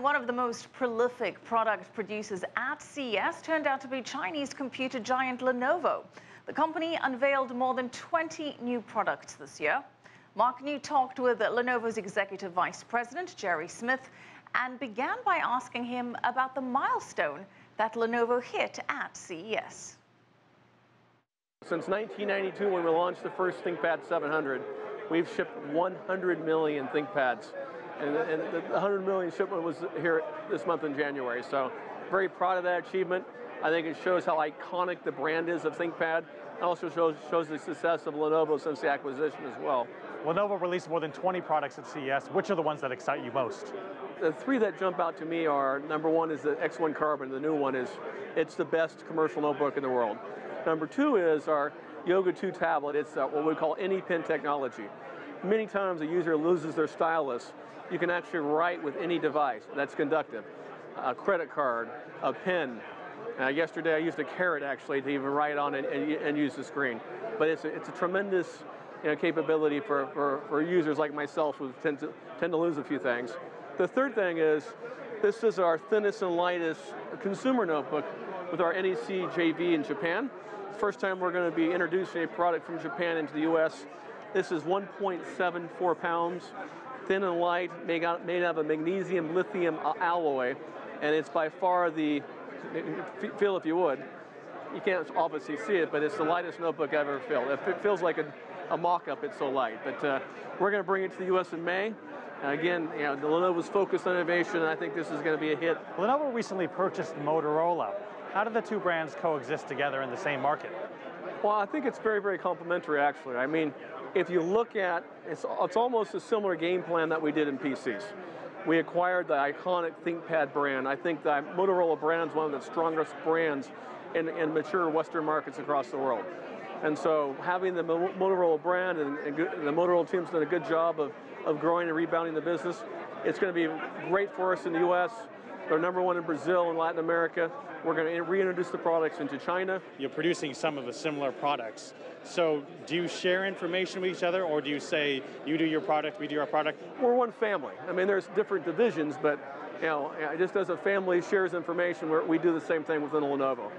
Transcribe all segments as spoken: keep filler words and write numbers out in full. One of the most prolific product producers at C E S turned out to be Chinese computer giant Lenovo. The company unveiled more than twenty new products this year. Mark Niu talked with Lenovo's executive vice president, Gerry Smith, and began by asking him about the milestone that Lenovo hit at C E S. Since nineteen ninety-two, when we launched the first ThinkPad seven hundred, we've shipped one hundred million ThinkPads. And the one hundred million shipment was here this month in January. So very proud of that achievement. I think it shows how iconic the brand is of ThinkPad. It also shows, shows the success of Lenovo since the acquisition as well. Lenovo released more than twenty products at C E S. Which are the ones that excite you most? The three that jump out to me are, number one is the X one Carbon. The new one is, it's the best commercial notebook in the world. Number two is our Yoga two tablet. It's uh, what we call AnyPen technology. Many times a user loses their stylus. You can actually write with any device that's conductive. A credit card, a pen. Uh, yesterday I used a carrot actually to even write on it and, and use the screen. But it's a, it's a tremendous you know, capability for, for, for users like myself who tend to, tend to lose a few things. The third thing is this is our thinnest and lightest consumer notebook with our N E C J V in Japan. First time we're going to be introducing a product from Japan into the U S. This is one point seven four pounds, thin and light, made out, made out of a magnesium lithium alloy, and it's by far the, feel if you would, you can't obviously see it, but it's the lightest notebook I've ever filled. It feels like a, a mock-up, it's so light. But uh, we're going to bring it to the U S in May. And again, you know, Lenovo's focused on innovation, and I think this is going to be a hit. Lenovo recently purchased Motorola. How do the two brands coexist together in the same market? Well, I think it's very, very complementary, actually. I mean, if you look at, it's, it's almost a similar game plan that we did in P Cs. We acquired the iconic ThinkPad brand. I think the Motorola brand is one of the strongest brands in, in mature Western markets across the world. And so having the Mo Motorola brand and, and the Motorola team's done a good job of, of growing and rebounding the business. It's going to be great for us in the U S. They're number one in Brazil and Latin America. We're going to reintroduce the products into China. You're producing some of the similar products. So do you share information with each other, or do you say, you do your product, we do our product? We're one family. I mean, there's different divisions, but you know, just as a family shares information, we do the same thing within Lenovo.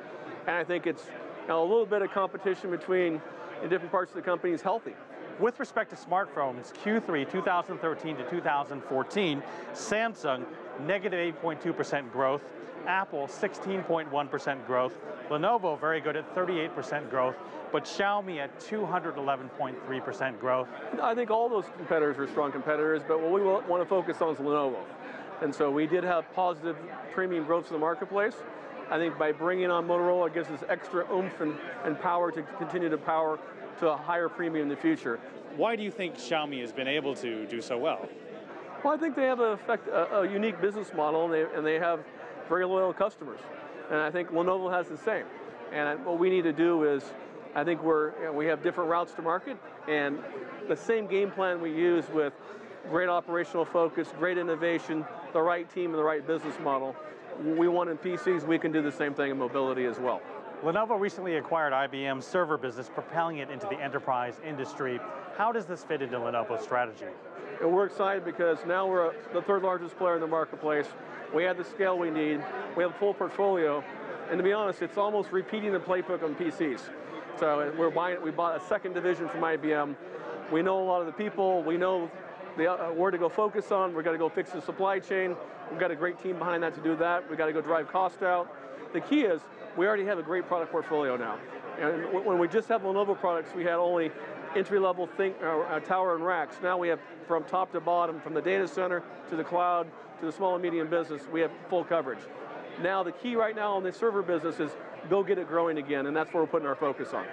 And I think it's you know, a little bit of competition between the different parts of the company is healthy. With respect to smartphones, Q three two thousand thirteen to two thousand fourteen, Samsung, negative eight point two percent growth, Apple, sixteen point one percent growth, Lenovo, very good at thirty-eight percent growth, but Xiaomi at two hundred eleven point three percent growth. I think all those competitors are strong competitors, but what we want to focus on is Lenovo. And so we did have positive premium growth in the marketplace. I think by bringing on Motorola, it gives us extra oomph and, and power to continue to power to a higher premium in the future. Why do you think Xiaomi has been able to do so well? Well, I think they have a, effect, a, a unique business model, and they, and they have very loyal customers. And I think Lenovo has the same. And what we need to do is, I think we're, you know, we have different routes to market, and the same game plan we use with great operational focus, great innovation, the right team, and the right business model. We want in P Cs, we can do the same thing in mobility as well. Lenovo recently acquired I B M's server business, propelling it into the enterprise industry. How does this fit into Lenovo's strategy? And we're excited because now we're the third largest player in the marketplace. We have the scale we need. We have a full portfolio. And to be honest, it's almost repeating the playbook on P Cs. So we're buying, we bought a second division from I B M. We know a lot of the people. We know the, uh, where to go focus on. We've got to go fix the supply chain. We've got a great team behind that to do that. We've got to go drive cost out. The key is we already have a great product portfolio now. And when we just have Lenovo products, we had only entry-level think, uh, tower and racks. Now we have from top to bottom, from the data center to the cloud to the small and medium business, we have full coverage. Now the key right now in the server business is go get it growing again, and that's what we're putting our focus on.